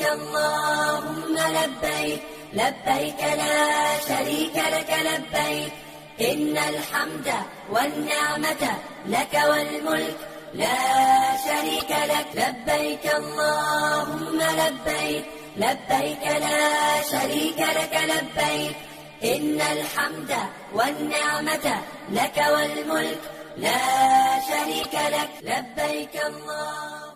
لبيك اللهم لبيك، لبيك لا شريك لك لبيك، إن الحمد والنعمة لك والملك لا شريك لك. لبيك اللهم لبيك، لبيك لا شريك لك لبيك، إن الحمد والنعمة لك والملك لا شريك لك. لبيك الله